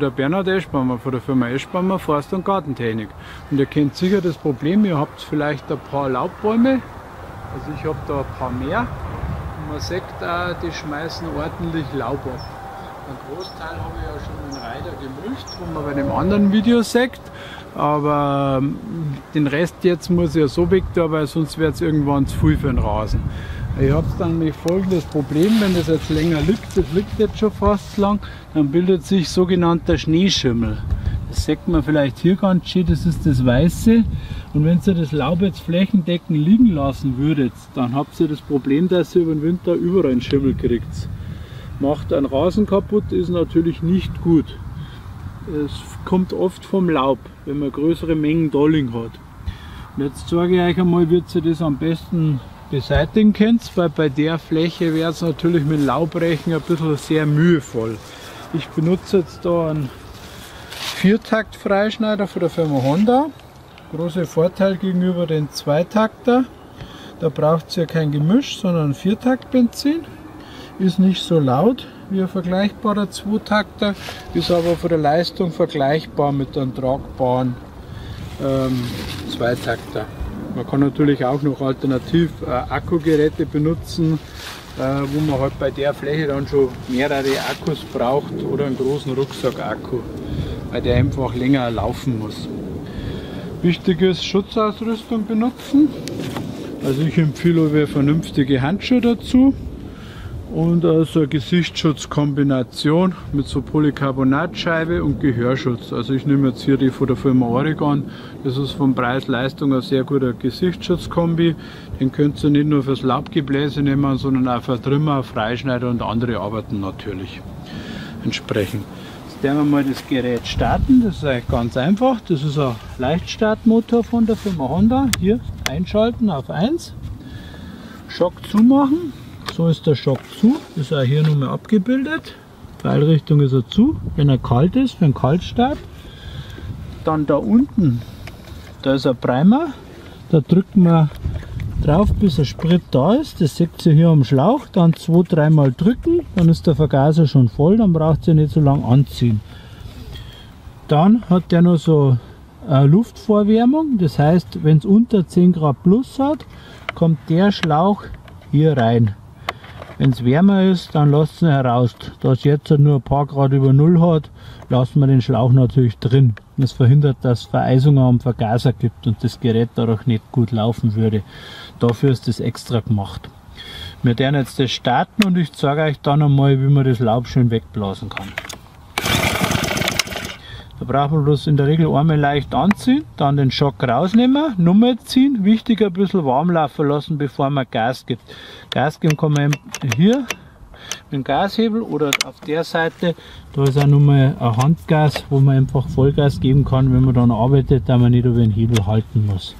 Der Bernhard Eschbaumer von der Firma Eschbaumer Forst- und Gartentechnik. Und ihr kennt sicher das Problem, ihr habt vielleicht ein paar Laubbäume, also ich habe da ein paar mehr. Und man sieht da, die schmeißen ordentlich Laub ab. Ein Großteil habe ich ja schon den Reiter gemulcht, wo man bei dem anderen Video sieht. Aber den Rest jetzt muss ich ja so weg da, weil sonst wird es irgendwann zu viel für den Rasen. Ich habe dann nämlich folgendes Problem, wenn das jetzt länger liegt, das liegt jetzt schon fast lang, dann bildet sich sogenannter Schneeschimmel. Das sieht man vielleicht hier ganz schön, das ist das Weiße. Und wenn ihr das Laub jetzt flächendeckend liegen lassen würdet, dann habt ihr das Problem, dass ihr über den Winter überall einen Schimmel kriegt. Macht einen Rasen kaputt, ist natürlich nicht gut. Es kommt oft vom Laub, wenn man größere Mengen Dolling hat. Und jetzt zeige ich euch einmal, wie ihr das am besten beseitigen könnt, weil bei der Fläche wäre es natürlich mit Laubrechen ein bisschen sehr mühevoll. Ich benutze jetzt da einen Viertakt-Freischneider von der Firma Honda. Großer Vorteil gegenüber den Zweitakter. Da braucht es ja kein Gemisch, sondern Viertakt-Benzin. Ist nicht so laut wie ein vergleichbarer Zweitakter, ist aber von der Leistung vergleichbar mit einem tragbaren Zweitakter. Man kann natürlich auch noch alternativ Akkugeräte benutzen, wo man halt bei der Fläche dann schon mehrere Akkus braucht oder einen großen Rucksack-Akku, weil der einfach länger laufen muss. Wichtig ist, Schutzausrüstung benutzen. Also ich empfehle euch vernünftige Handschuhe dazu und so eine Gesichtsschutzkombination mit so Polycarbonatscheibe und Gehörschutz. Also ich nehme jetzt hier die von der Firma Oregon, das ist vom Preis-Leistung ein sehr guter Gesichtsschutzkombi. Den könnt ihr nicht nur fürs Laubgebläse nehmen, sondern auch für Trimmer, Freischneider und andere Arbeiten natürlich entsprechend. Jetzt werden wir mal das Gerät starten, das ist eigentlich ganz einfach. Das ist ein Leichtstartmotor von der Firma Honda. Hier einschalten auf 1, Schock zumachen. So ist der Schock zu, ist auch hier nochmal abgebildet. Pfeilrichtung ist er zu, wenn er kalt ist, für einen Kaltstart. Dann da unten, da ist ein Primer, da drückt man drauf, bis der Sprit da ist. Das seht ihr hier am Schlauch, dann 2-3 Mal drücken, dann ist der Vergaser schon voll, dann braucht ihr nicht so lange anziehen. Dann hat der noch so eine Luftvorwärmung, das heißt, wenn es unter 10 Grad plus hat, kommt der Schlauch hier rein. Wenn es wärmer ist, dann lasst ihn heraus. Da es jetzt nur ein paar Grad über Null hat, lassen wir den Schlauch natürlich drin. Das verhindert, dass es Vereisungen am Vergaser gibt und das Gerät dadurch nicht gut laufen würde. Dafür ist das extra gemacht. Wir werden jetzt das starten und ich zeige euch dann einmal, wie man das Laub schön wegblasen kann. Da braucht man bloß in der Regel einmal leicht anziehen, dann den Schock rausnehmen, Nummer ziehen, wichtig ein bisschen warm laufen lassen, bevor man Gas gibt. Gas geben kann man hier mit dem Gashebel oder auf der Seite, da ist auch nochmal ein Handgas, wo man einfach Vollgas geben kann, wenn man dann arbeitet, da man nicht über den Hebel halten muss.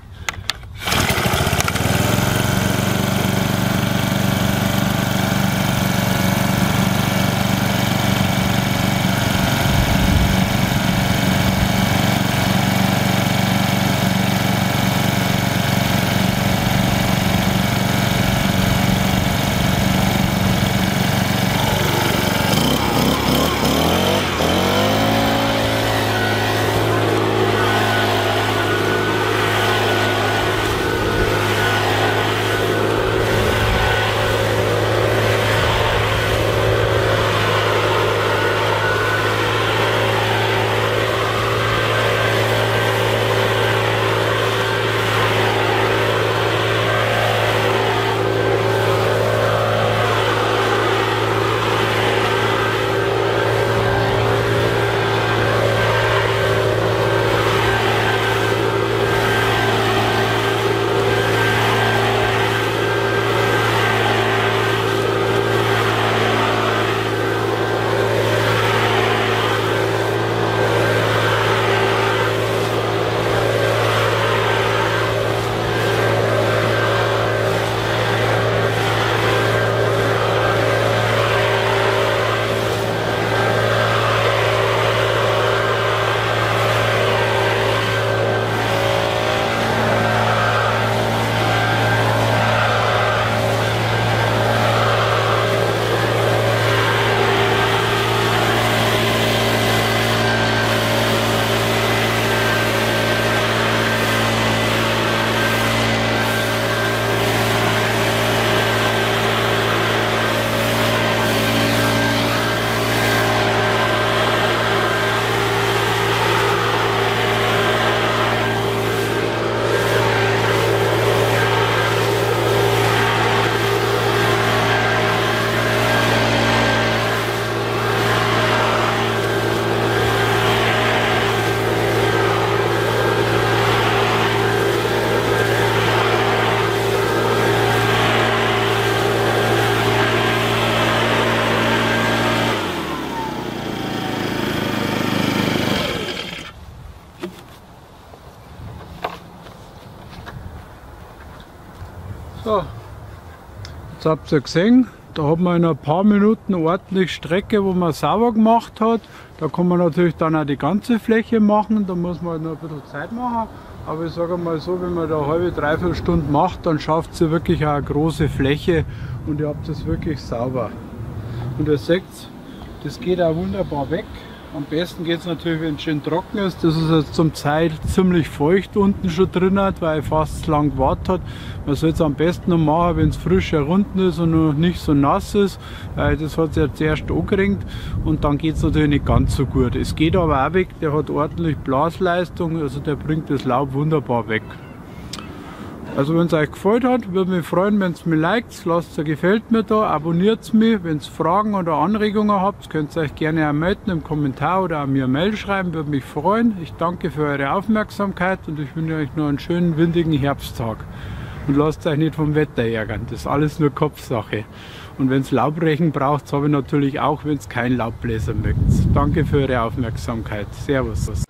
So, jetzt habt ihr gesehen, da hat man in ein paar Minuten ordentlich Strecke, wo man sauber gemacht hat. Da kann man natürlich dann auch die ganze Fläche machen, da muss man halt noch ein bisschen Zeit machen. Aber ich sage mal so, wenn man da eine halbe, dreiviertel Stunde macht, dann schafft sie wirklich auch eine große Fläche und ihr habt es wirklich sauber. Und ihr seht, das geht auch wunderbar weg. Am besten geht es natürlich, wenn es schön trocken ist. Das ist jetzt zum Teil ziemlich feucht unten schon drin, weil ich fast lang gewartet hat. Man soll es am besten noch machen, wenn es frisch herunten ist und noch nicht so nass ist. Das hat sich ja zuerst angerengt und dann geht es natürlich nicht ganz so gut. Es geht aber auch weg, der hat ordentlich Blasleistung, also der bringt das Laub wunderbar weg. Also wenn es euch gefallen hat, würde mich freuen, wenn es mir liked, lasst es gefällt mir da, abonniert mich, wenn ihr Fragen oder Anregungen habt, könnt ihr euch gerne auch melden im Kommentar oder auch mir eine Mail schreiben, würde mich freuen. Ich danke für eure Aufmerksamkeit und ich wünsche euch noch einen schönen windigen Herbsttag. Und lasst euch nicht vom Wetter ärgern, das ist alles nur Kopfsache. Und wenn es Laubrechen braucht, habe ich natürlich auch, wenn es kein Laubbläser mögt. Danke für eure Aufmerksamkeit. Servus.